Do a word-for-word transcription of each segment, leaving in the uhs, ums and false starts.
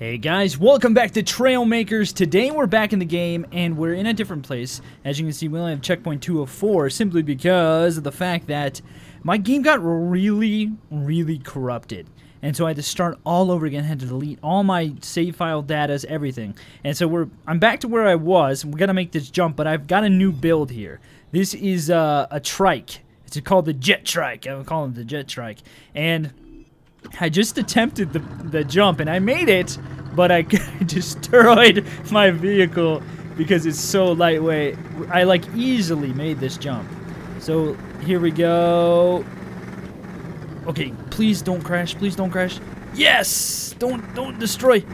Hey guys, welcome back to Trailmakers. Today we're back in the game and we're in a different place. As you can see, we only have checkpoint two oh four simply because of the fact that my game got really, really corrupted. And so I had to start all over again, I had to delete all my save file datas, everything. And so we're I'm back to where I was, and we're gonna make this jump, but I've got a new build here. This is uh, a trike. It's called the jet trike. I'm calling it the jet trike. And I just attempted the, the jump, and I made it, but I destroyed my vehicle because it's so lightweight. I, like, easily made this jump. So, here we go. Okay, please don't crash. Please don't crash. Yes! Don't, don't destroy.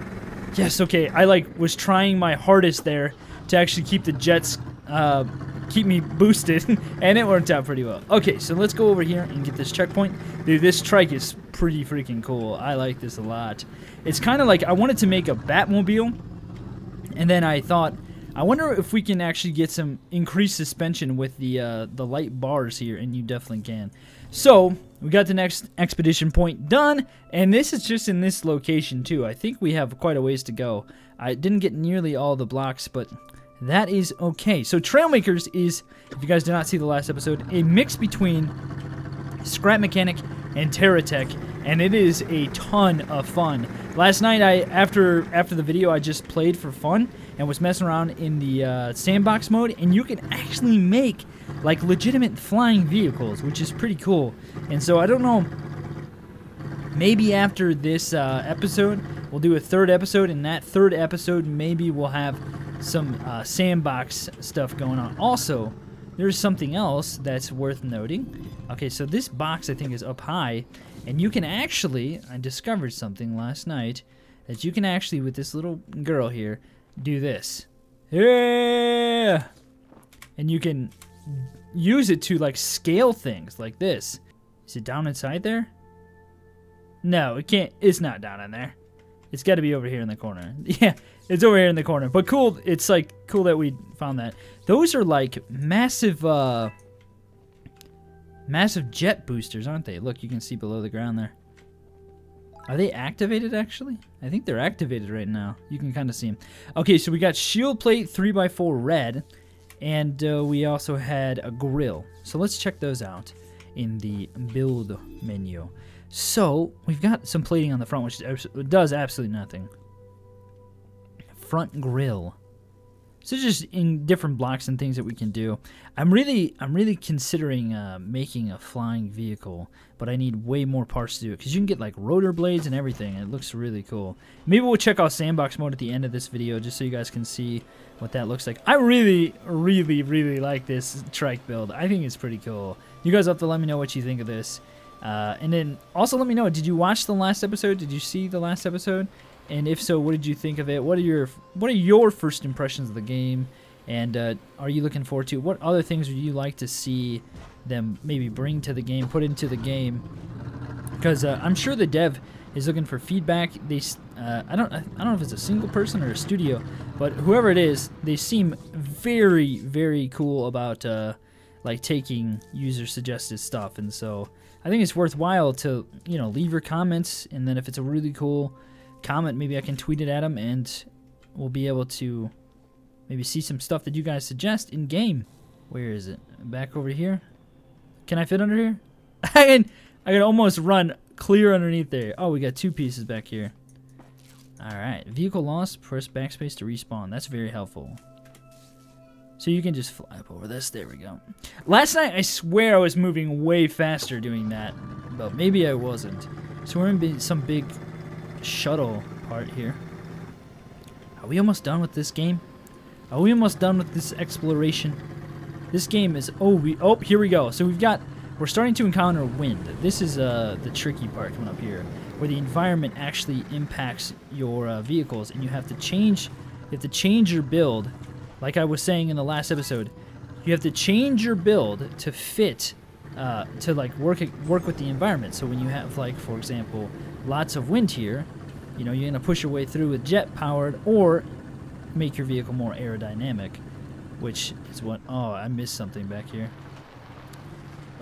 Yes, okay. I, like, was trying my hardest there to actually keep the jets, uh, keep me boosted, and it worked out pretty well. Okay, so let's go over here and get this checkpoint. Dude, this trike is pretty freaking cool. I like this a lot. It's kind of like I wanted to make a Batmobile, and then I thought, I wonder if we can actually get some increased suspension with the uh, the light bars here, and you definitely can. So we got the next expedition point done, and this is just in this location too. I think we have quite a ways to go. I didn't get nearly all the blocks, but that is okay. So Trailmakers is, if you guys did not see the last episode, a mix between Scrap Mechanic and TerraTech, and it is a ton of fun. Last night, I after after the video, I just played for fun and was messing around in the uh, sandbox mode, and you can actually make like legitimate flying vehicles, which is pretty cool. And so I don't know, maybe after this uh, episode, we'll do a third episode, and that third episode maybe we'll have some uh, sandbox stuff going on. Also, there's something else that's worth noting. Okay, so this box I think is up high, and you can actually, I discovered something last night, that you can actually, with this little girl here, do this. Yeah! And you can use it to like scale things like this. Is it down inside there? No, it can't, it's not down in there. It's got to be over here in the corner. Yeah, it's over here in the corner. But cool, it's like cool that we found that. Those are like massive, uh, massive jet boosters, aren't they? Look, you can see below the ground there. Are they activated actually? I think they're activated right now. You can kind of see them. Okay, so we got shield plate three by four red, and uh, we also had a grill. So let's check those out in the build menu. So, we've got some plating on the front, which does absolutely nothing. Front grill. So just in different blocks and things that we can do. I'm really I'm really considering uh, making a flying vehicle, but I need way more parts to do it, because you can get like rotor blades and everything, and it looks really cool. Maybe we'll check out sandbox mode at the end of this video, just so you guys can see what that looks like. I really, really, really like this trike build. I think it's pretty cool. You guys have to let me know what you think of this. Uh, and then also let me know, did you watch the last episode? Did you see the last episode? And if so, what did you think of it? What are your what are your first impressions of the game? And uh, are you looking forward to? What other things would you like to see them maybe bring to the game, put into the game? Because uh, I'm sure the dev is looking for feedback. They uh, I don't I don't know if it's a single person or a studio, but whoever it is, they seem very very cool about uh, like taking user suggested stuff, and so I think it's worthwhile to, you know, leave your comments, and then if it's a really cool comment, maybe I can tweet it at them, and we'll be able to maybe see some stuff that you guys suggest in game. Where is it? Back over here? Can I fit under here? I can, I can almost run clear underneath there. Oh, we got two pieces back here. Alright, vehicle lost, press backspace to respawn. That's very helpful. So you can just fly up over this. There we go. Last night, I swear I was moving way faster doing that, but maybe I wasn't. So we're in some big shuttle part here. Are we almost done with this game? Are we almost done with this exploration? This game is... Oh, we, oh here we go. So we've got... We're starting to encounter wind. This is uh, the tricky part coming up here, where the environment actually impacts your uh, vehicles, and you have to change... You have to change your build... Like I was saying in the last episode, you have to change your build to fit, uh, to like work work with the environment. So when you have like, for example, lots of wind here, you know, you're gonna push your way through with jet powered, or make your vehicle more aerodynamic, which is what. Oh, I missed something back here.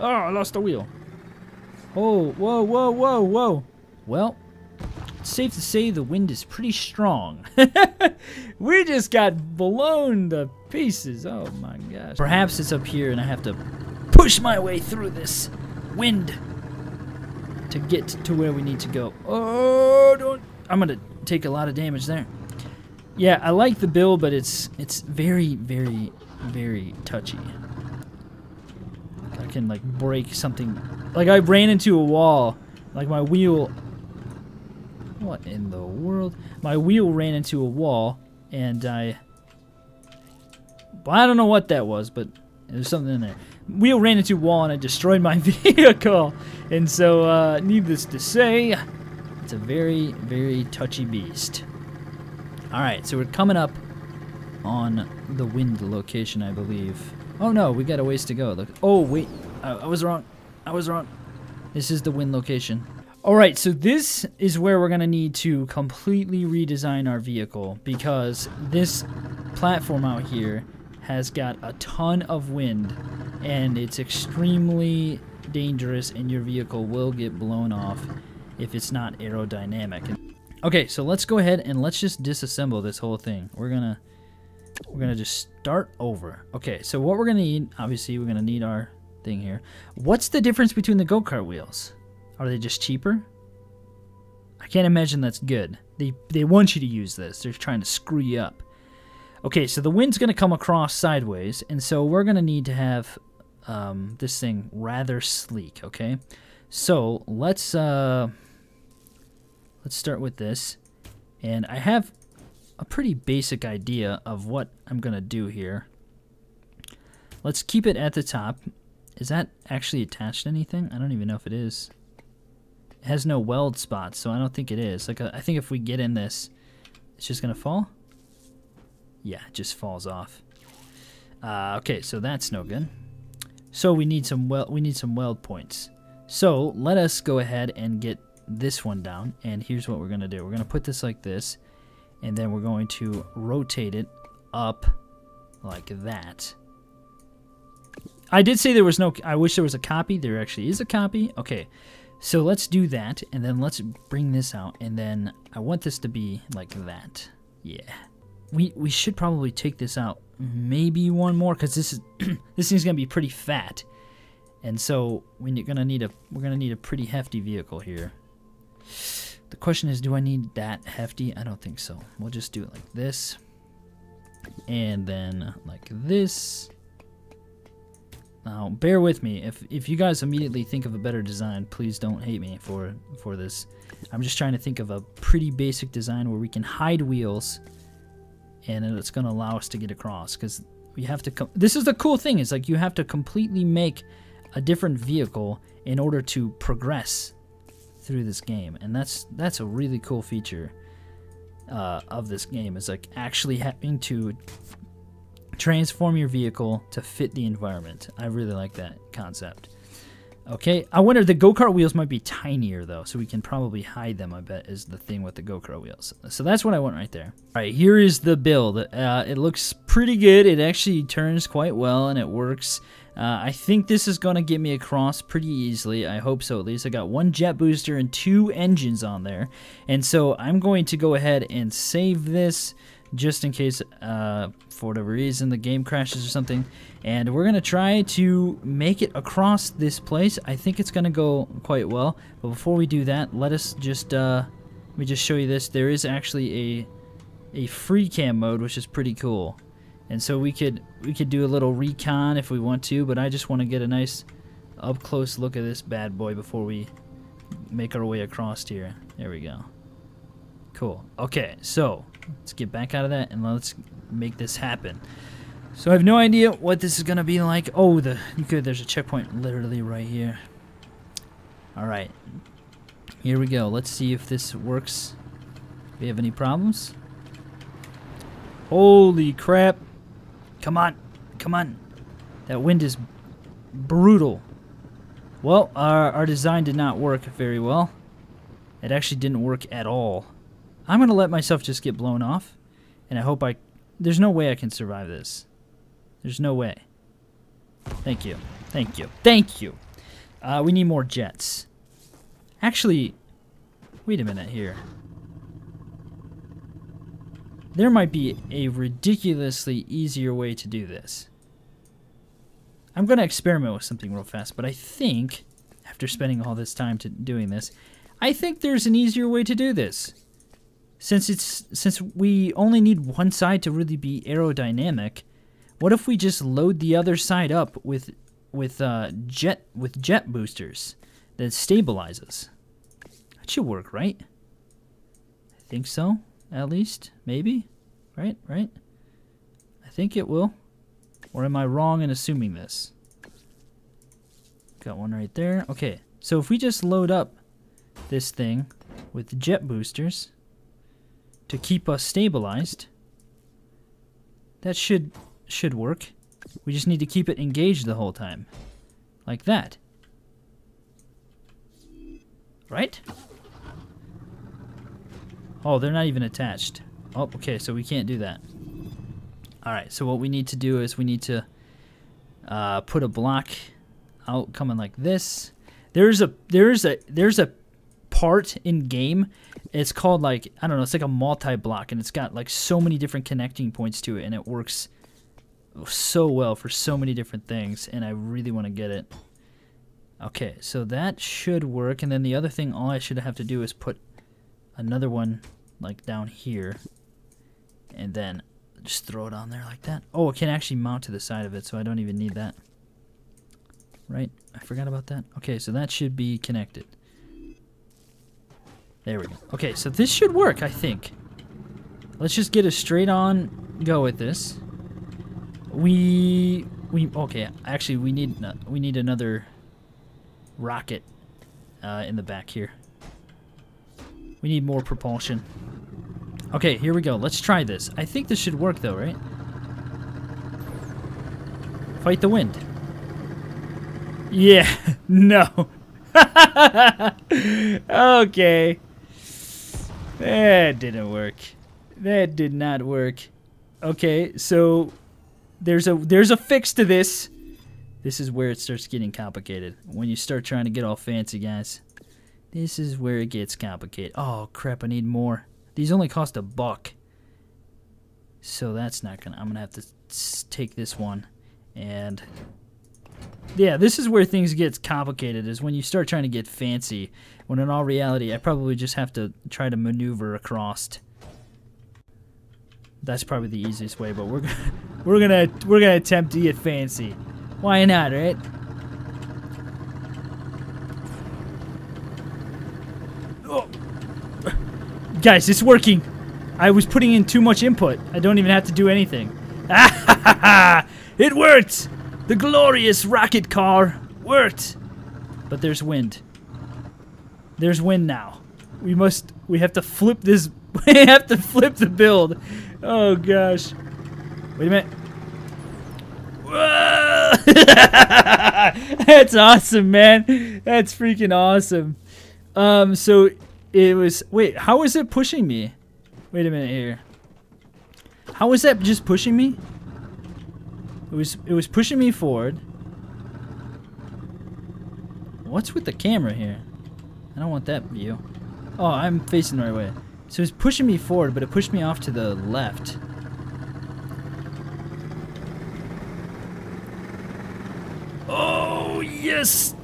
Oh, I lost the wheel. Oh, whoa, whoa, whoa, whoa. Well, it's safe to say the wind is pretty strong. We just got blown to pieces. Oh my gosh. Perhaps it's up here and I have to push my way through this wind to get to where we need to go. Oh, don't. I'm gonna take a lot of damage there. Yeah, I like the build, but it's it's very, very, very touchy. I can like break something. Like I ran into a wall. Like my wheel. What in the world? My wheel ran into a wall, and I. Well, I don't know what that was, but there's something in there. Wheel ran into a wall, and I destroyed my vehicle. And so, uh, needless to say, it's a very, very touchy beast. Alright, so we're coming up on the wind location, I believe. Oh no, we got a ways to go. Look. Oh, wait. I, I was wrong. I was wrong. This is the wind location. Alright, so this is where we're going to need to completely redesign our vehicle, because this platform out here has got a ton of wind, and it's extremely dangerous, and your vehicle will get blown off if it's not aerodynamic. Okay, so let's go ahead and let's just disassemble this whole thing. We're gonna we're gonna just start over. Okay, so what we're gonna need, obviously we're gonna need our thing here. What's the difference between the go-kart wheels? Are they just cheaper? I can't imagine that's good. They they want you to use this. They're trying to screw you up. Okay, so the wind's gonna come across sideways, and so we're gonna need to have um, this thing rather sleek. Okay, so let's. Uh, Let's start with this, and I have a pretty basic idea of what I'm gonna do here. Let's keep it at the top. Is that actually attached to anything? I don't even know if it is. It has no weld spots, so I don't think it is. Like, I think if we get in this, it's just gonna fall? Yeah, it just falls off. Uh, okay, so that's no good. So we need some weld, we need some weld points. So let us go ahead and get this one down, and here's what we're gonna do. We're gonna put this like this, and then we're going to rotate it up like that. I did say there was no, I wish there was a copy. There actually is a copy. Okay, so let's do that, and then let's bring this out, and then I want this to be like that. Yeah, we we should probably take this out maybe one more, because this is this thing's gonna be pretty fat, and so when you're gonna need a we're gonna need a pretty hefty vehicle here. The question is, do I need that hefty? I don't think so. We'll just do it like this, and then like this. Now, bear with me. If if you guys immediately think of a better design, please don't hate me for for this. I'm just trying to think of a pretty basic design where we can hide wheels, and it's going to allow us to get across. Because we have to. Com this is the cool thing. Is like you have to completely make a different vehicle in order to progress through this game, and that's that's a really cool feature uh, of this game, is like actually having to transform your vehicle to fit the environment. I really like that concept. Okay, I wonder, the go-kart wheels might be tinier though, so we can probably hide them, I bet, is the thing with the go-kart wheels. So that's what I want right there. All right, here is the build. Uh, it looks pretty good. It actually turns quite well, and it works. Uh, I think this is going to get me across pretty easily. I hope so, at least. I got one jet booster and two engines on there. And so I'm going to go ahead and save this just in case, uh, for whatever reason, the game crashes or something. And we're going to try to make it across this place. I think it's going to go quite well. But before we do that, let us just, uh, let me just show you this. There is actually a a free cam mode, which is pretty cool. And so we could we could do a little recon if we want to, but I just want to get a nice up close look at this bad boy before we make our way across here. There we go. Cool. Okay, so let's get back out of that and let's make this happen. So I have no idea what this is gonna be like. Oh, the good. There's a checkpoint literally right here. All right, here we go. Let's see if this works. Do we have any problems? Holy crap! Come on, come on. That wind is brutal. Well, our, our design did not work very well. It actually didn't work at all. I'm gonna let myself just get blown off, and I hope I... There's no way I can survive this. There's no way. Thank you, thank you, thank you. Uh, we need more jets. Actually, wait a minute here. There might be a ridiculously easier way to do this. I'm going to experiment with something real fast, but I think, after spending all this time to doing this, I think there's an easier way to do this. Since it's since we only need one side to really be aerodynamic, what if we just load the other side up with with uh, jet with jet boosters that stabilize us? That should work, right? I think so. At least, maybe, right, right? I think it will. Or am I wrong in assuming this? Got one right there. Okay, so if we just load up this thing with jet boosters to keep us stabilized, that should should work. We just need to keep it engaged the whole time, like that, right? Oh, they're not even attached. Oh, okay, so we can't do that. All right, so what we need to do is we need to uh, put a block out coming like this. There's a there's a there's a part in game. It's called, like, I don't know. It's like a multi-block, and it's got like so many different connecting points to it, and it works so well for so many different things. And I really want to get it. Okay, so that should work. And then the other thing, all I should have to do is put another one like down here, and then just throw it on there like that. Oh, it can actually mount to the side of it, so I don't even need that. Right? I forgot about that. Okay, so that should be connected. There we go. Okay, so this should work, I think. Let's just get a straight on go with this. We we okay, actually we need we need another rocket uh, in the back here. We need more propulsion. Okay, here we go. Let's try this. I think this should work though, right? Fight the wind. Yeah. No. Okay. That didn't work. That did not work. Okay, so there's a there's a fix to this. This is where it starts getting complicated. When you start trying to get all fancy, guys. This is where it gets complicated. Oh, crap, I need more. These only cost a buck. So that's not gonna... I'm gonna have to take this one. And... yeah, this is where things get complicated, is when you start trying to get fancy. When in all reality, I probably just have to try to maneuver across. That's probably the easiest way, but we're gonna, we're gonna, we're gonna attempt to get fancy. Why not, right? Guys, it's working. I was putting in too much input. I don't even have to do anything. It worked! The glorious rocket car worked! But there's wind. There's wind now. We must... we have to flip this... we have to flip the build. Oh, gosh. Wait a minute. Whoa! That's awesome, man. That's freaking awesome. Um, so... it was... wait, how is it pushing me? Wait a minute here. How was that just pushing me? It was it was pushing me forward. What's with the camera here? I don't want that view. Oh, I'm facing the right way. So it's pushing me forward, but it pushed me off to the left. Oh, yes!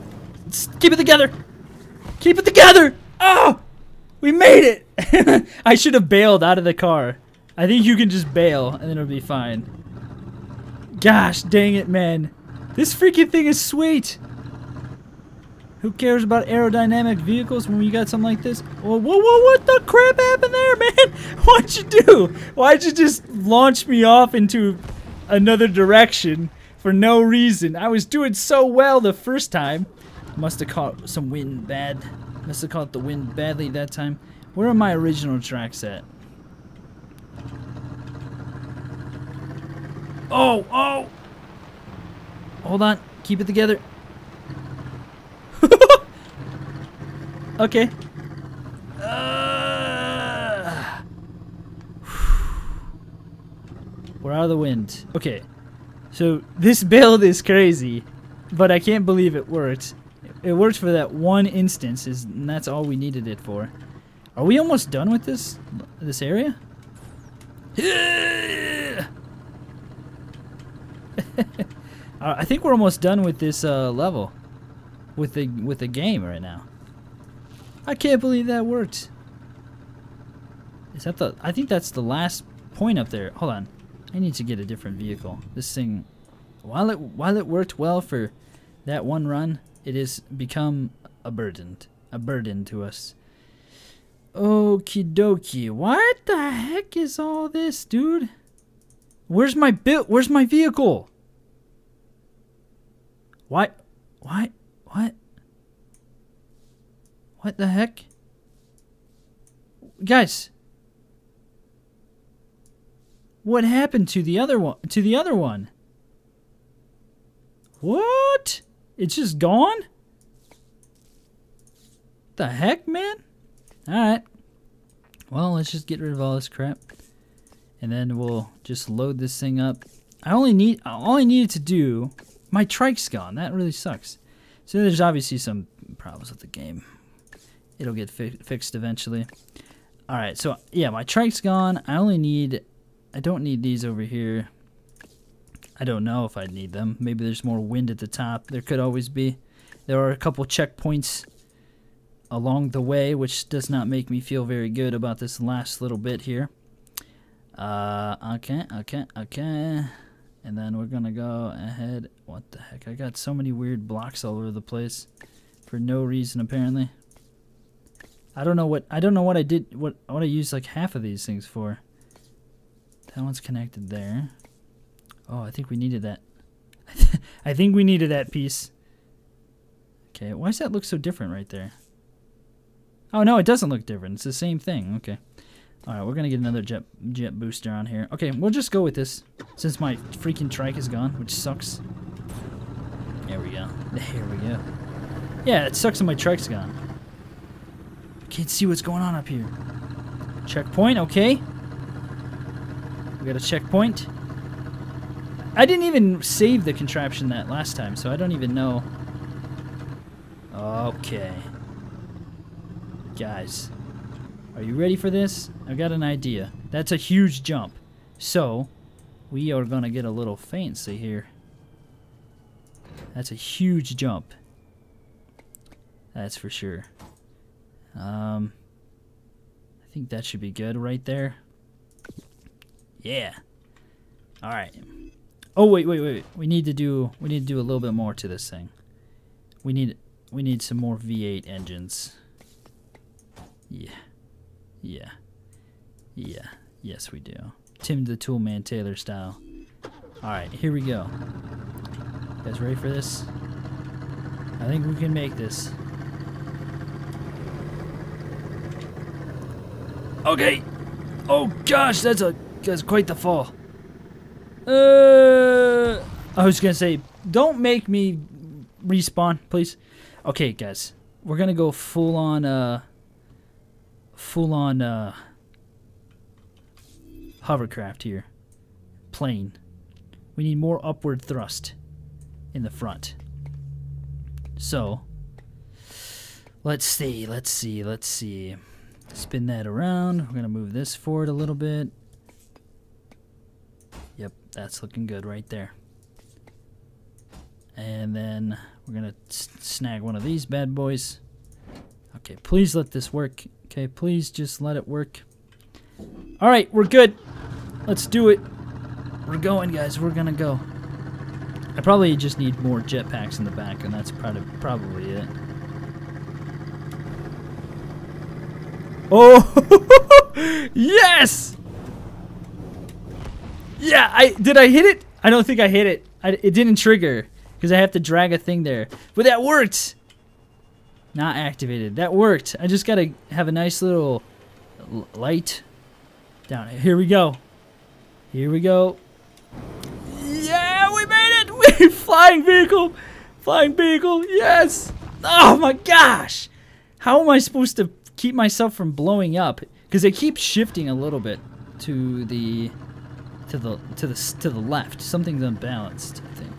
Keep it together! Keep it together! Oh! We made it! I should have bailed out of the car. I think you can just bail and then it'll be fine. Gosh dang it, man. This freaking thing is sweet. Who cares about aerodynamic vehicles when you got something like this? Whoa, whoa, whoa, what the crap happened there, man? What'd you do? Why'd you just launch me off into another direction for no reason? I was doing so well the first time. Must have caught some wind bad. Must have caught the wind badly that time. Where are my original tracks at? Oh, oh! Hold on. Keep it together. Okay. Uh, we're out of the wind. Okay. So, this build is crazy, but I can't believe it worked. It worked for that one instance, is, and that's all we needed it for. Are we almost done with this this area? I think we're almost done with this uh, level, with the with the game right now. I can't believe that worked. Is that the? I think that's the last point up there. Hold on, I need to get a different vehicle. This thing, while it while it worked well for that one run, it has become a burden, a burden to us. Okie dokie. What the heck is all this, dude? Where's my bit? Where's my vehicle? Why? Why? What? What the heck? Guys, what happened to the other one? To the other one? What? It's just gone? The heck, man? Alright. Well, let's just get rid of all this crap. And then we'll just load this thing up. I only need, all I needed to do... My trike's gone. That really sucks. So there's obviously some problems with the game. It'll get fi fixed eventually. Alright, so yeah, my trike's gone. I only need... I don't need these over here. I don't know if I need them. Maybe there's more wind at the top. There could always be. There are a couple checkpoints along the way, which does not make me feel very good about this last little bit here. Uh, okay, okay, okay. And then we're gonna go ahead. What the heck? I got so many weird blocks all over the place for no reason apparently. I don't know what I don't know what I did what what I used like half of these things for. That one's connected there. Oh, I think we needed that. I think we needed that piece. Okay, why does that look so different right there? Oh no, it doesn't look different. It's the same thing. Okay. All right, we're gonna get another jet jet booster on here. Okay, we'll just go with this since my freaking trike is gone, which sucks. There we go. There we go. Yeah, it sucks that my trike's gone. I can't see what's going on up here. Checkpoint. Okay. We got a checkpoint. I didn't even save the contraption that last time, so I don't even know. Okay. Guys, are you ready for this? I've got an idea. That's a huge jump. So, we are gonna get a little fancy here. That's a huge jump. That's for sure. Um, I think that should be good right there. Yeah. All right. Oh wait, wait, wait. We need to do. We need to do a little bit more to this thing. We need. We need some more V eight engines. Yeah. Yeah. Yeah. Yes, we do. Tim the Tool Man Taylor style. Alright, here we go. You guys ready for this? I think we can make this. Okay! Oh gosh, that's a that's quite the fall. Uh I was gonna say, don't make me respawn, please. Okay, guys. We're gonna go full on uh full on uh, hovercraft here. Plane. We need more upward thrust in the front. So, let's see, let's see, let's see. Spin that around. We're gonna move this forward a little bit. Yep, that's looking good right there. And then we're gonna snag one of these bad boys. Okay, please let this work. Okay, please just let it work. All right, we're good. Let's do it. We're going, guys. We're gonna go. I probably just need more jetpacks in the back, and that's probably probably it. Oh, yes! Yeah, I did. I hit it. I don't think I hit it. I, it didn't trigger because I have to drag a thing there, but that worked. Not activated. That worked. I just gotta have a nice little l light down. Here we go. Here we go. Yeah, we made it. We flying vehicle, flying vehicle. Yes. Oh my gosh. How am I supposed to keep myself from blowing up? Because I keep shifting a little bit to the to the to the to the left. Something's unbalanced, I think.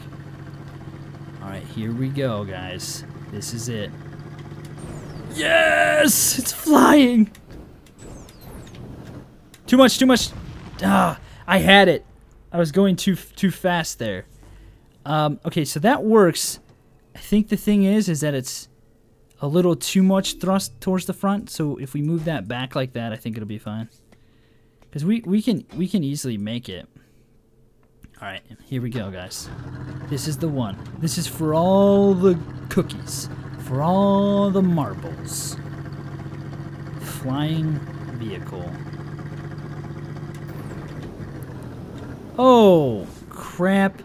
All right, here we go, guys. This is it. Yes! It's flying! Too much, too much, Ah, I had it. I was going too too fast there. Um, okay, so that works. I think the thing is, is that it's a little too much thrust towards the front. So if we move that back like that, I think it'll be fine. Because we, we can we can easily make it. All right, here we go, guys. This is the one. This is for all the cookies, for all the marbles. Flying vehicle. Oh, crap.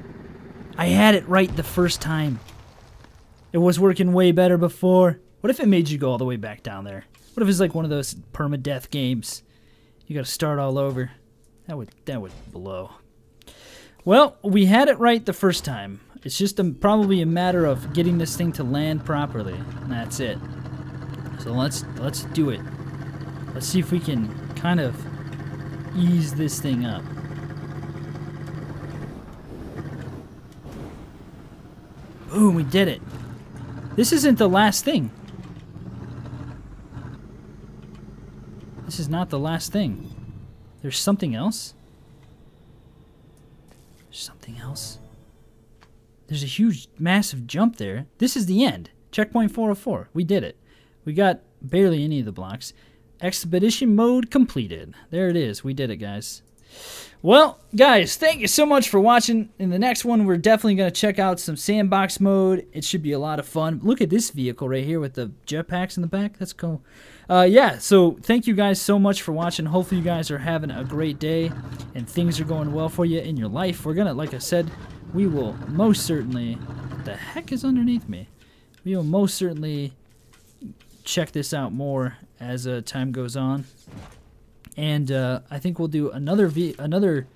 I had it right the first time. It was working way better before. What if it made you go all the way back down there? What if it's like one of those permadeath games? You gotta start all over. That would, that would blow. Well, we had it right the first time. It's just a, probably a matter of getting this thing to land properly. And that's it. So let's, let's do it. Let's see if we can kind of ease this thing up. Boom, we did it. This isn't the last thing. This is not the last thing. There's something else? There's something else? There's a huge, massive jump there. This is the end. Checkpoint four oh four. We did it. We got barely any of the blocks. Expedition mode completed. There it is. We did it, guys. Well, guys, thank you so much for watching. In the next one, we're definitely going to check out some sandbox mode. It should be a lot of fun. Look at this vehicle right here with the jetpacks in the back. That's cool. Uh, yeah, so thank you guys so much for watching. Hopefully you guys are having a great day and things are going well for you in your life. We're going to, like I said, we will most certainly... What the heck is underneath me? We will most certainly check this out more as uh, time goes on. And uh, I think we'll do another v another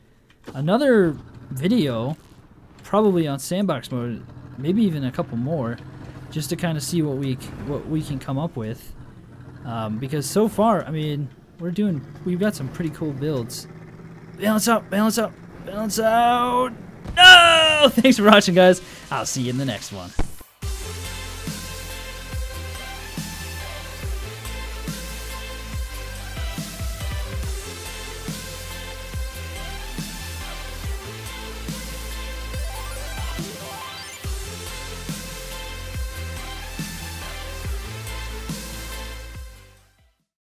another video, probably on sandbox mode, maybe even a couple more, just to kind of see what we what we can come up with. Um, because so far, I mean, we're doing we've got some pretty cool builds. Balance out, balance out, balance out. No! Thanks for watching, guys. I'll see you in the next one.